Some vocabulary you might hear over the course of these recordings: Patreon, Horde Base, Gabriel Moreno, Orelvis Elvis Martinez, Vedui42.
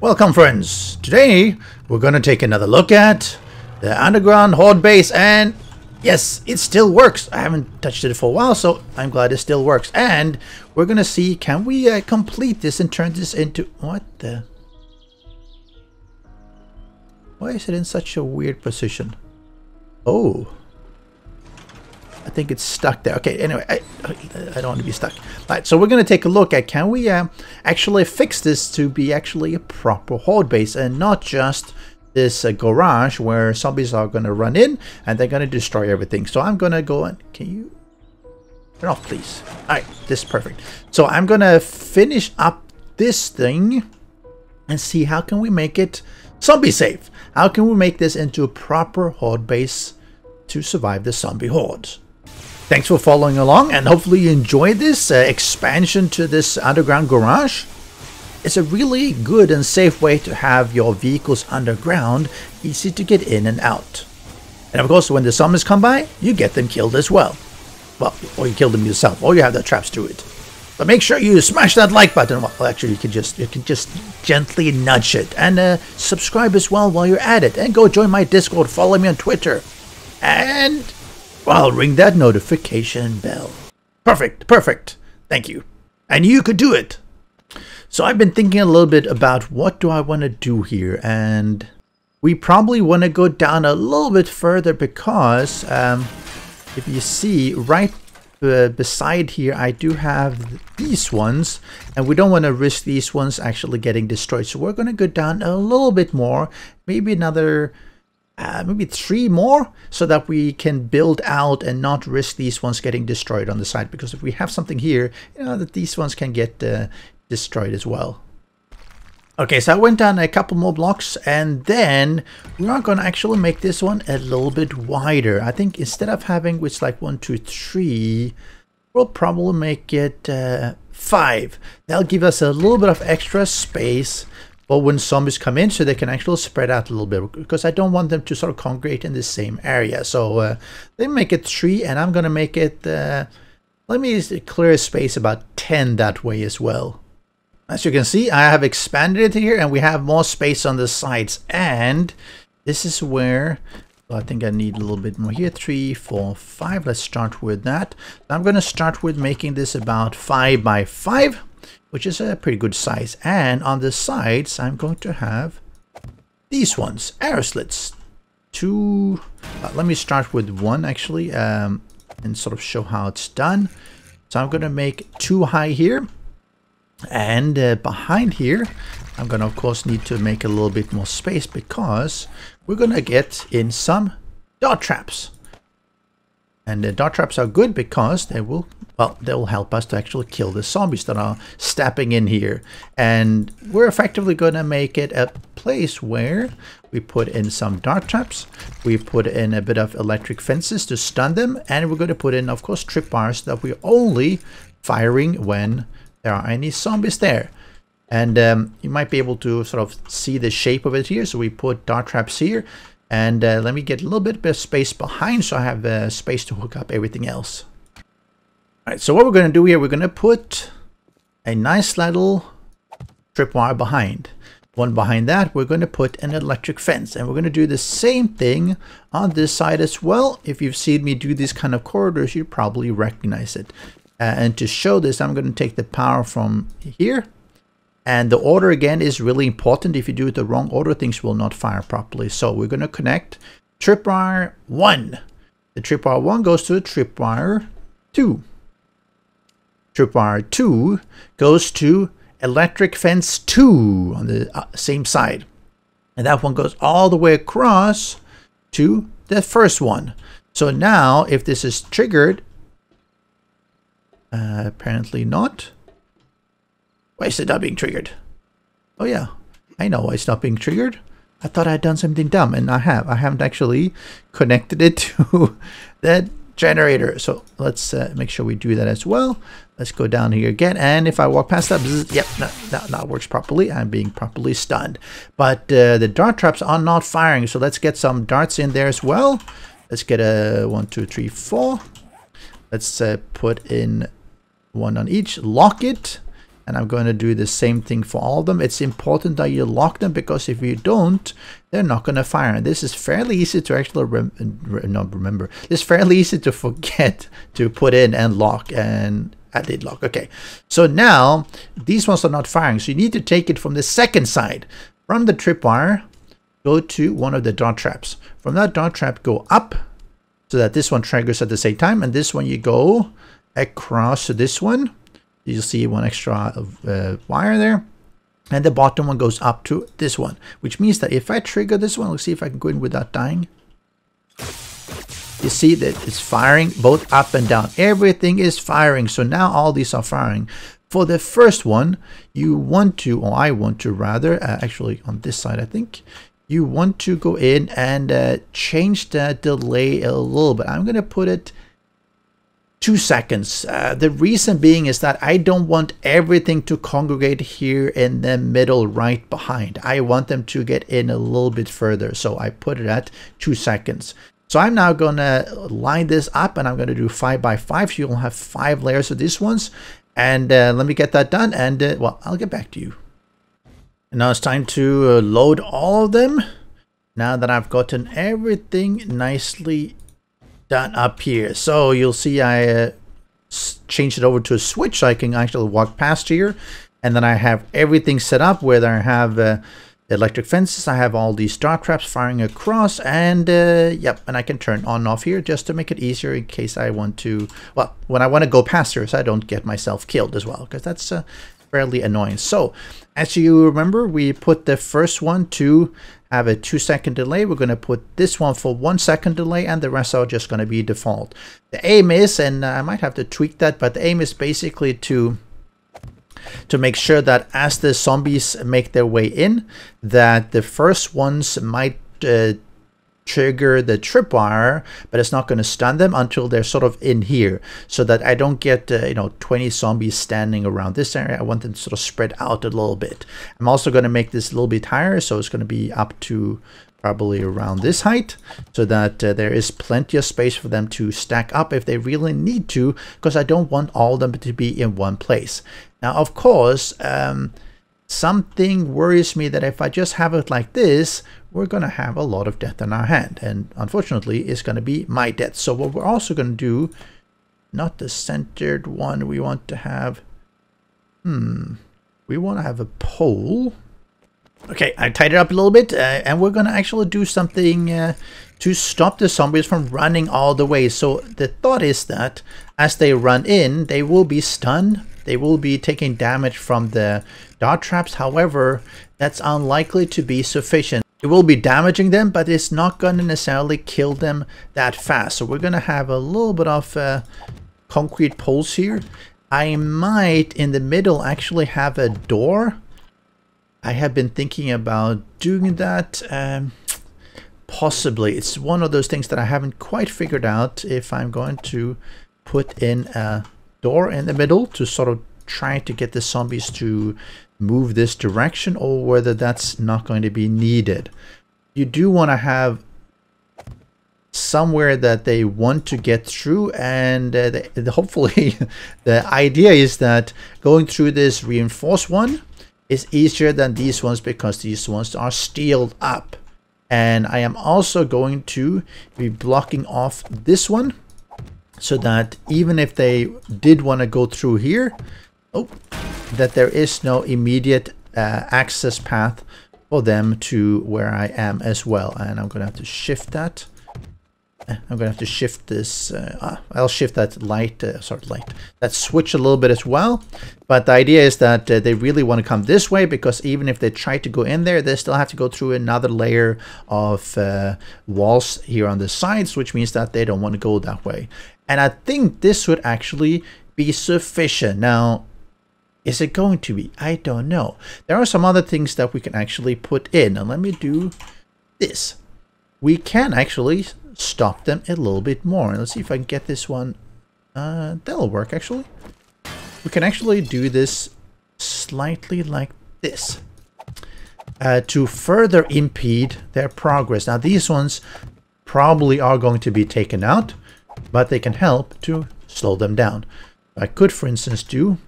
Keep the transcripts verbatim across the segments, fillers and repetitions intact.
Welcome, friends. Today we're gonna take another look at the underground horde base, and yes, it still works. I haven't touched it for a while, so I'm glad it still works. And we're gonna see, can we uh, complete this and turn this into what the? Why is it in such a weird position? Oh, I think it's stuck there. Okay, anyway, I, I don't want to be stuck. Alright, so we're going to take a look at, can we uh, actually fix this to be actually a proper horde base and not just this uh, garage where zombies are going to run in and they're going to destroy everything. So I'm going to go and, can you turn off please? Alright, this is perfect. So I'm going to finish up this thing and see how can we make it zombie safe. How can we make this into a proper horde base to survive the zombie hordes? Thanks for following along, and hopefully you enjoyed this uh, expansion to this underground garage. It's a really good and safe way to have your vehicles underground, easy to get in and out. And of course, when the zombies come by, you get them killed as well. Well, or you kill them yourself, or you have the traps to it. But make sure you smash that like button. Well, actually, you can just you can just gently nudge it, and uh, subscribe as well while you're at it. And go join my Discord. Follow me on Twitter, and well, ring that notification bell. Perfect, perfect. Thank you. And you could do it. So I've been thinking a little bit about what do I want to do here, and we probably want to go down a little bit further because um, if you see right uh, beside here, I do have these ones, and we don't want to risk these ones actually getting destroyed. So we're going to go down a little bit more, maybe another... Uh, maybe three more, so that we can build out and not risk these ones getting destroyed on the side, because if we have something here, you know that these ones can get uh, destroyed as well. Okay, so I went down a couple more blocks, and then we are going to actually make this one a little bit wider. I think instead of having which like one, two, three, we'll probably make it uh, five. That'll give us a little bit of extra space. Well, when zombies come in, so they can actually spread out a little bit, because I don't want them to sort of congregate in the same area. So uh, they make it three, and I'm gonna make it uh, let me clear a space about ten that way as well. As you can see, I have expanded it here, and we have more space on the sides, and this is where I think I need a little bit more here. Three, four, five. Let's start with that. I'm gonna start with making this about five by five, which is a pretty good size. And on the sides, I'm going to have these ones, arrow slits. Two, uh, let me start with one actually, um, and sort of show how it's done. So I'm gonna make two high here, and uh, behind here, I'm gonna of course need to make a little bit more space, because we're gonna get in some dart traps. And the dart traps are good because they will, well, they will help us to actually kill the zombies that are stepping in here. And we're effectively going to make it a place where we put in some dart traps. We put in a bit of electric fences to stun them. And we're going to put in, of course, trip bars that we're only firing when there are any zombies there. And um, you might be able to sort of see the shape of it here. So we put dart traps here. And uh, let me get a little bit of space behind, so I have uh, space to hook up everything else. All right, so what we're going to do here, we're going to put a nice little tripwire behind. One behind that, we're going to put an electric fence. And we're going to do the same thing on this side as well. If you've seen me do these kind of corridors, you probably recognize it. Uh, and to show this, I'm going to take the power from here. And the order again is really important. If you do it the wrong order, things will not fire properly. So we're going to connect tripwire one. The tripwire one goes to tripwire two. Tripwire two goes to electric fence two on the uh, same side. And that one goes all the way across to the first one. So now if this is triggered, uh, apparently not. Why is it not being triggered? Oh yeah, I know why it's not being triggered. I thought I had done something dumb, and I have. I haven't actually connected it to that generator. So let's uh, make sure we do that as well. Let's go down here again, and if I walk past that, bzz, yep, no, no, that works properly. I'm being properly stunned. But uh, the dart traps are not firing, so let's get some darts in there as well. Let's get a one, two, three, four. Let's uh, put in one on each, lock it. And I'm going to do the same thing for all of them. It's important that you lock them, because if you don't, they're not going to fire. And this is fairly easy to actually rem re not remember. It's fairly easy to forget to put in and lock, and I did lock. Okay, so now these ones are not firing. So you need to take it from the second side. From the tripwire, go to one of the dart traps. From that dart trap, go up so that this one triggers at the same time. And this one, you go across to this one. You'll see one extra uh, wire there, and the bottom one goes up to this one, which means that if I trigger this one, let's see if I can go in without dying. You see that it's firing both up and down. Everything is firing. So now all these are firing. For the first one, you want to, or I want to rather, uh, actually on this side, I think, you want to go in and uh, change the delay a little bit. I'm going to put it two seconds. Uh, the reason being is that I don't want everything to congregate here in the middle right behind. I want them to get in a little bit further, so I put it at two seconds. So I'm now gonna line this up, and I'm gonna do five by five, so you'll have five layers of these ones. And uh, let me get that done, and uh, well, I'll get back to you. And now it's time to uh, load all of them, now that I've gotten everything nicely done up here. So you'll see I uh, changed it over to a switch, so I can actually walk past here, and then I have everything set up, whether I have uh, electric fences, I have all these dart traps firing across, and uh, yep, and I can turn on and off here just to make it easier in case I want to, well, when I want to go past here, so I don't get myself killed as well, because that's uh, fairly annoying. So as you remember, we put the first one to have a two second delay. We're going to put this one for one second delay, and the rest are just going to be default. The aim is, and I might have to tweak that, but the aim is basically to to make sure that as the zombies make their way in, that the first ones might uh, trigger the tripwire, but it's not going to stun them until they're sort of in here, so that I don't get uh, you know, twenty zombies standing around this area. I want them to sort of spread out a little bit. I'm also going to make this a little bit higher, so it's going to be up to probably around this height, so that uh, there is plenty of space for them to stack up if they really need to, because I don't want all of them to be in one place. Now, of course, um, something worries me that if I just have it like this, we're going to have a lot of death in our hand, and unfortunately it's going to be my death. So what we're also going to do, not the centered one, we want to have, hmm, we want to have a pole. Okay, I tied it up a little bit, uh, and we're going to actually do something uh, to stop the zombies from running all the way. So the thought is that as they run in, they will be stunned. They will be taking damage from the dart traps. However, that's unlikely to be sufficient. It will be damaging them, but it's not going to necessarily kill them that fast. So we're going to have a little bit of uh, concrete poles here. I might, in the middle, actually have a door. I have been thinking about doing that. Um, possibly. It's one of those things that I haven't quite figured out, if I'm going to put in a door in the middle to sort of try to get the zombies to move this direction, or whether that's not going to be needed. You do want to have somewhere that they want to get through, and uh, they, the, hopefully the idea is that going through this reinforced one is easier than these ones, because these ones are sealed up. And I am also going to be blocking off this one, so that even if they did want to go through here, oh, that there is no immediate uh, access path for them to where I am as well. And I'm going to have to shift that. I'm going to have to shift this. Uh, ah, I'll shift that light, uh, sorry, light, that switch a little bit as well. But the idea is that uh, they really want to come this way, because even if they try to go in there, they still have to go through another layer of uh, walls here on the sides, which means that they don't want to go that way. And I think this would actually be sufficient. Now, is it going to be? I don't know. There are some other things that we can actually put in. And let me do this. We can actually stop them a little bit more. Let's see if I can get this one. Uh, that'll work, actually. We can actually do this slightly like this uh, to further impede their progress. Now, these ones probably are going to be taken out, but they can help to slow them down. I could, for instance, do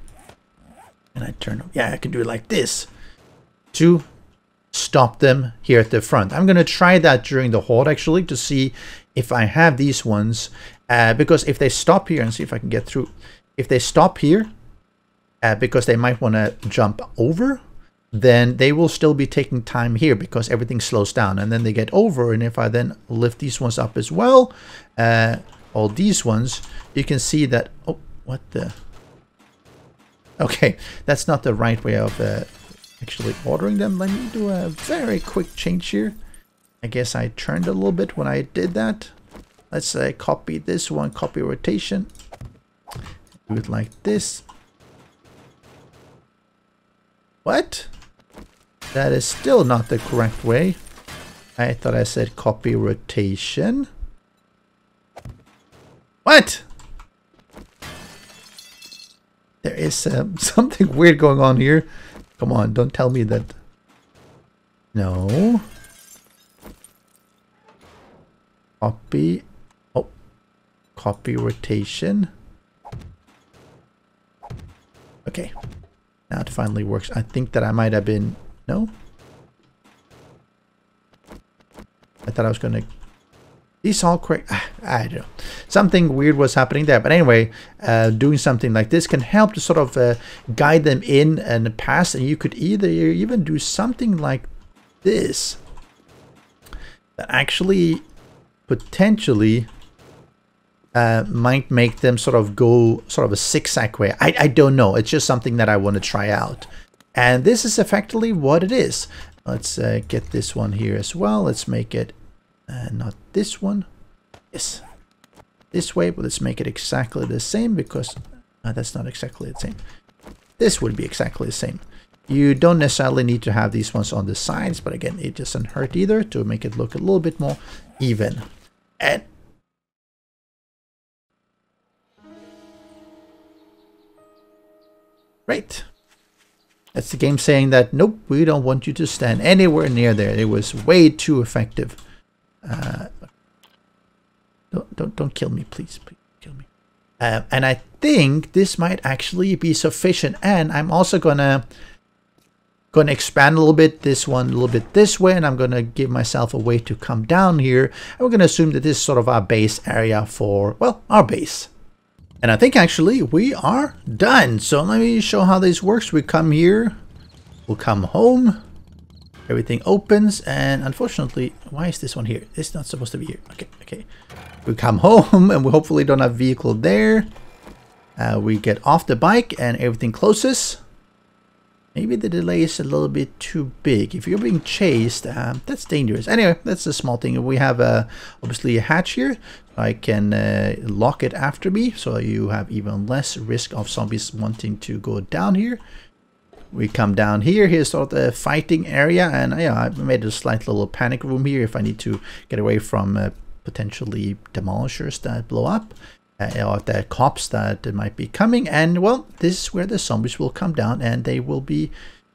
and I turn, yeah, I can do it like this to stop them here at the front. I'm going to try that during the hold actually to see if I have these ones, uh, because if they stop here, and see if I can get through, if they stop here, uh, because they might want to jump over, then they will still be taking time here because everything slows down and then they get over. And if I then lift these ones up as well, uh, all these ones, you can see that, oh, what the, okay, that's not the right way of uh, actually ordering them. Let me do a very quick change here. I guess I turned a little bit when I did that. Let's say uh, copy this one, copy rotation, do it like this. What? That is still not the correct way. I thought I said copy rotation. What? There is um, something weird going on here. Come on, don't tell me that. No. Copy. Oh. Copy rotation. Okay. Now it finally works. I think that I might have been... No? I thought I was going to... These all correct. Ah, I don't know. Something weird was happening there. But anyway, uh, doing something like this can help to sort of uh, guide them in and past. And you could either even do something like this that actually potentially uh, might make them sort of go sort of a zigzag way. I, I don't know. It's just something that I want to try out. And this is effectively what it is. Let's uh, get this one here as well. Let's make it Uh, not this one, yes, this way, but let's make it exactly the same because uh, that's not exactly the same. This would be exactly the same. You don't necessarily need to have these ones on the sides, but again, it doesn't hurt either to make it look a little bit more even. And right. That's the game saying that, nope, we don't want you to stand anywhere near there. It was way too effective. Uh, don't, don't, don't kill me, please, please kill me. Um, and I think this might actually be sufficient. And I'm also gonna gonna expand a little bit this one, a little bit this way, and I'm gonna give myself a way to come down here. And we're gonna assume that this is sort of our base area for, well, our base. And I think actually we are done. So let me show how this works. We come here, we'll come home. Everything opens, and unfortunately, why is this one here? It's not supposed to be here. Okay, okay. We come home, and we hopefully don't have vehicle there. Uh, we get off the bike, and everything closes. Maybe the delay is a little bit too big. If you're being chased, uh, that's dangerous. Anyway, that's a small thing. We have uh, obviously a hatch here. I can uh, lock it after me, so you have even less risk of zombies wanting to go down here. We come down here. Here's sort of the fighting area, and yeah, I made a slight little panic room here if I need to get away from uh, potentially demolishers that blow up, uh, or the cops that might be coming. And well, this is where the zombies will come down, and they will be,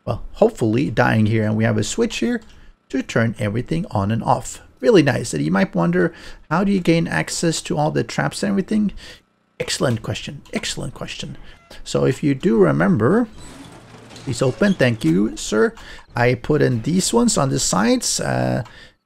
well, hopefully dying here. And we have a switch here to turn everything on and off. Really nice. And you might wonder, how do you gain access to all the traps and everything? Excellent question. Excellent question. So if you do remember, it's open, thank you, sir. I put in these ones on the sides, uh,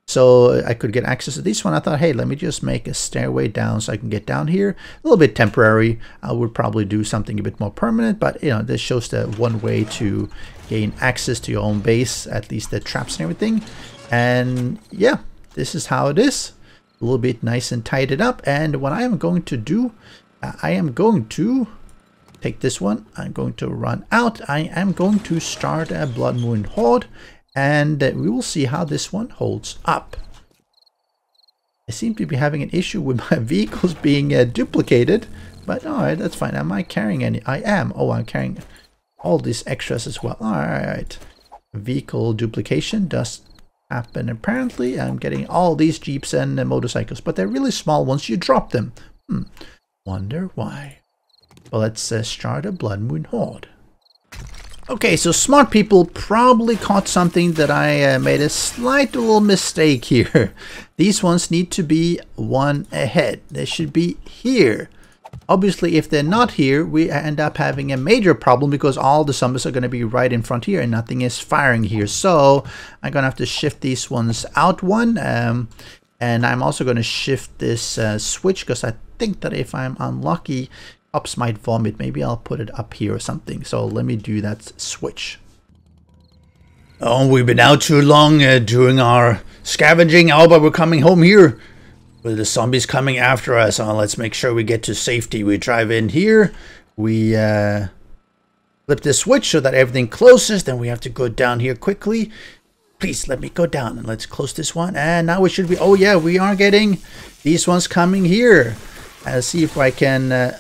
so I could get access to this one. I thought, hey, let me just make a stairway down so I can get down here. A little bit temporary. I would probably do something a bit more permanent, but you know, this shows the one way to gain access to your own base, at least the traps and everything. And yeah, this is how it is. A little bit nice and tied it up. And what I am going to do, uh, I am going to take this one. I'm going to run out. I am going to start a Blood Moon Horde, and we will see how this one holds up. I seem to be having an issue with my vehicles being uh, duplicated, but alright, that's fine. Am I carrying any? I am. Oh, I'm carrying all these extras as well. Alright. Vehicle duplication does happen apparently. I'm getting all these jeeps and uh, motorcycles, but they're really small once you drop them. Hmm. Wonder why. Well, let's uh, start a Blood Moon Horde. Okay, so smart people probably caught something that I uh, made a slight little mistake here. These ones need to be one ahead. They should be here. Obviously, if they're not here, we end up having a major problem because all the zombies are going to be right in front here and nothing is firing here. So I'm going to have to shift these ones out one. Um, and I'm also going to shift this uh, switch because I think that if I'm unlucky, cops might vomit. Maybe I'll put it up here or something. So let me do that switch. Oh, we've been out too long uh, doing our scavenging. Oh, but we're coming home here. With the zombies coming after us. Oh, let's make sure we get to safety. We drive in here. We uh, flip this switch so that everything closes. Then we have to go down here quickly. Please let me go down and let's close this one. And now we should be... Oh, yeah, we are getting these ones coming here. Uh, see if I can... Uh,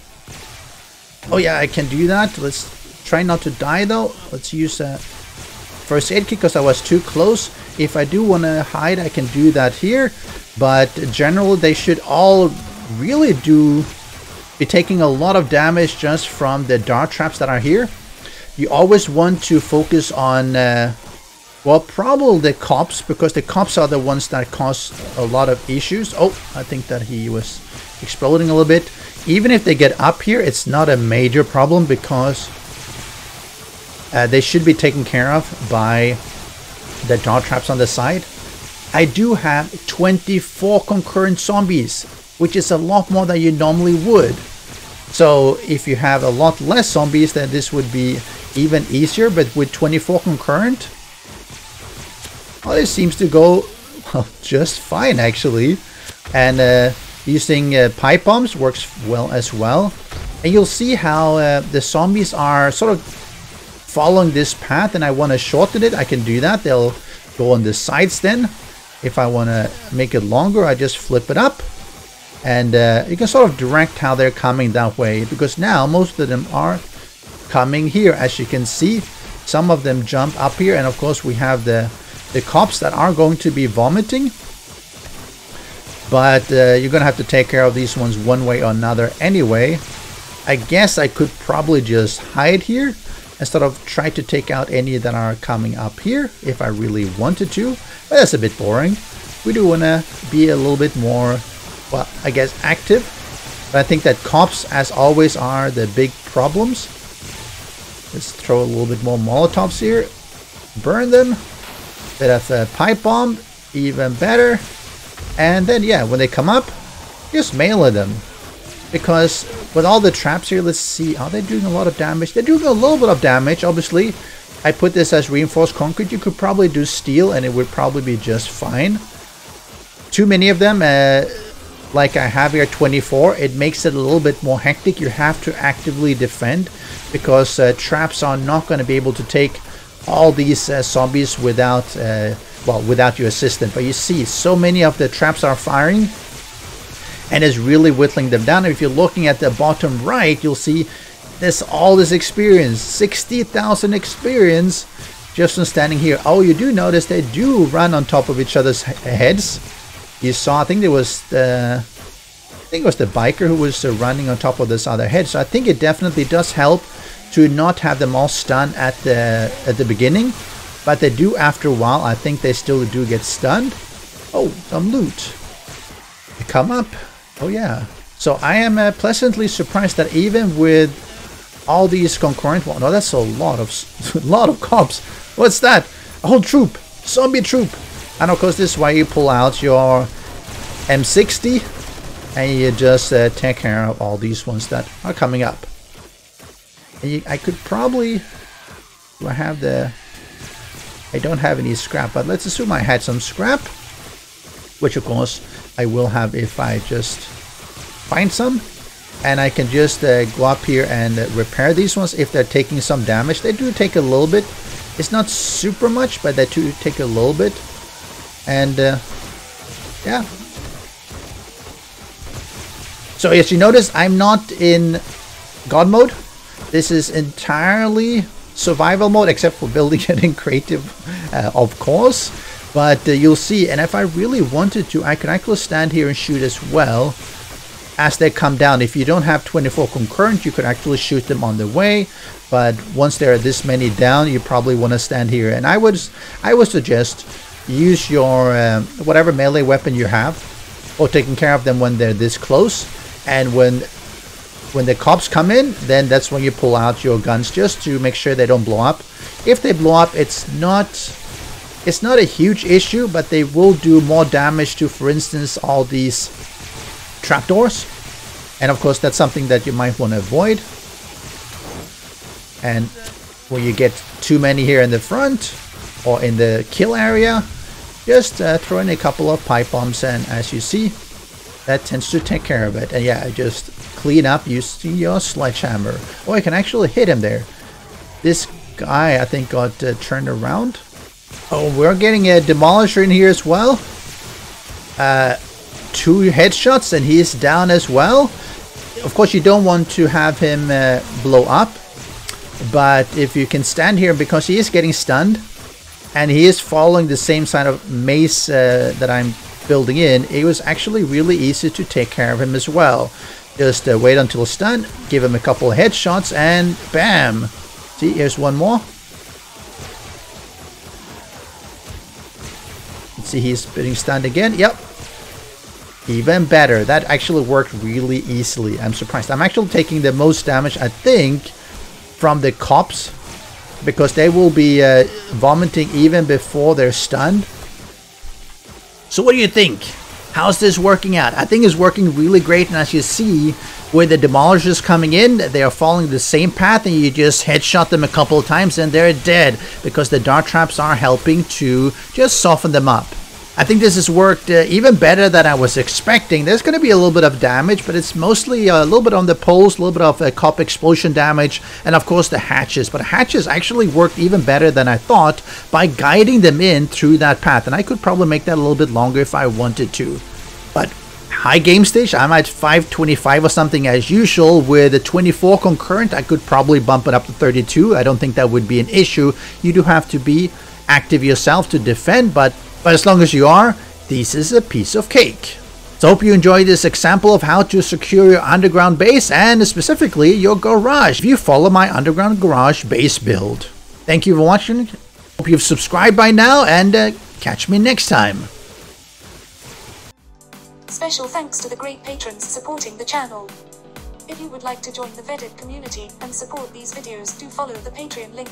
oh, yeah, I can do that. Let's try not to die, though. Let's use... Uh, First aid kit because I was too close. If I do want to hide, I can do that here. But in general, they should all really do be taking a lot of damage just from the dart traps that are here. You always want to focus on, uh, well, probably the cops because the cops are the ones that cause a lot of issues. Oh, I think that he was exploding a little bit. Even if they get up here, it's not a major problem because. Uh, they should be taken care of by the dart traps on the side. I do have twenty-four concurrent zombies, which is a lot more than you normally would. So if you have a lot less zombies, then this would be even easier. But with twenty-four concurrent, well, it seems to go well, just fine, actually. And uh, using uh, pipe bombs works well as well. And you'll see how uh, the zombies are sort of following this path, and I want to shorten it. I can do that. They'll go on the sides then. If I want to make it longer, I just flip it up, and uh, you can sort of direct how they're coming that way, because now most of them are coming here. As you can see, some of them jump up here, and of course we have the the cops that are going to be vomiting, but uh, you're gonna have to take care of these ones one way or another anyway. I guess I could probably just hide here and sort of try to take out any that are coming up here if I really wanted to. But that's a bit boring. We do want to be a little bit more, well, I guess active. But I think that cops, as always, are the big problems. Let's throw a little bit more Molotovs here. Burn them. Bit of a pipe bomb. Even better. And then, yeah, when they come up, just melee them. Because with all the traps here, let's see, are they doing a lot of damage? They're doing a little bit of damage, obviously. I put this as reinforced concrete. You could probably do steel and it would probably be just fine. Too many of them, uh, like I have here, twenty-four, it makes it a little bit more hectic. You have to actively defend because uh, traps are not going to be able to take all these uh, zombies without, uh, well, without your assistant. But you see, so many of the traps are firing. And it's really whittling them down. If you're looking at the bottom right, you'll see this all this experience, sixty thousand experience just from standing here. Oh, you do notice they do run on top of each other's heads. You saw, I think there was the, I think it was the biker who was uh, running on top of this other head. So I think it definitely does help to not have them all stunned at the at the beginning, but they do after a while. I think they still do get stunned. Oh, some loot. They come up. Oh yeah, so I am uh, pleasantly surprised that even with all these concurrent, well, no, that's a lot of, a lot of cops. What's that? A whole troop, zombie troop. And of course, this is why you pull out your M sixty and you just uh, take care of all these ones that are coming up. And you, I could probably, do I have the, I don't have any scrap, but let's assume I had some scrap, which of course, I will have if I just find some, and I can just uh, go up here and uh, repair these ones if they're taking some damage. They do take a little bit. It's not super much, but they do take a little bit. And uh, yeah. So as you notice, I'm not in God mode. This is entirely survival mode, except for building it in creative, uh, of course. But uh, you'll see, and if I really wanted to, I can actually stand here and shoot as well as they come down. If you don't have twenty-four concurrent, you could actually shoot them on the way. But once there are this many down, you probably want to stand here. And I would, I would suggest use your um, whatever melee weapon you have, or taking care of them when they're this close. And when when the cops come in, then that's when you pull out your guns just to make sure they don't blow up. If they blow up, it's not it's not a huge issue, but they will do more damage to, for instance, all these trapdoors. And of course, that's something that you might want to avoid. And when you get too many here in the front or in the kill area, just uh, throw in a couple of pipe bombs, and as you see, that tends to take care of it. And yeah, just clean up using your sledgehammer. Oh, I can actually hit him there. This guy, I think, got uh, turned around. Oh, we're getting a demolisher in here as well. Uh, two headshots, and he's down as well. Of course, you don't want to have him uh, blow up, but if you can stand here, because he is getting stunned, and he is following the same side of maze uh, that I'm building in, it was actually really easy to take care of him as well. Just uh, wait until stunned, give him a couple of headshots, and bam! See, here's one more. Let's see, he's getting stunned again. Yep. Even better. That actually worked really easily. I'm surprised. I'm actually taking the most damage, I think, from the cops, because they will be uh, vomiting even before they're stunned. So what do you think? How's this working out? I think it's working really great, and as you see, with the demolishers coming in, they are following the same path, and you just headshot them a couple of times and they're dead, because the dart traps are helping to just soften them up. I think this has worked uh, even better than I was expecting. There's going to be a little bit of damage, but it's mostly a little bit on the poles, a little bit of uh, cop explosion damage, and of course the hatches. But hatches actually worked even better than I thought by guiding them in through that path. And I could probably make that a little bit longer if I wanted to. But high game stage, I'm at five twenty-five or something as usual. With the twenty-four concurrent, I could probably bump it up to thirty-two. I don't think that would be an issue. You do have to be active yourself to defend, but But as long as you are, this is a piece of cake. So I hope you enjoyed this example of how to secure your underground base, and specifically your garage, if you follow my underground garage base build. Thank you for watching. Hope you've subscribed by now, and uh, catch me next time. Special thanks to the great patrons supporting the channel. If you would like to join the Vedui community and support these videos, do follow the Patreon link.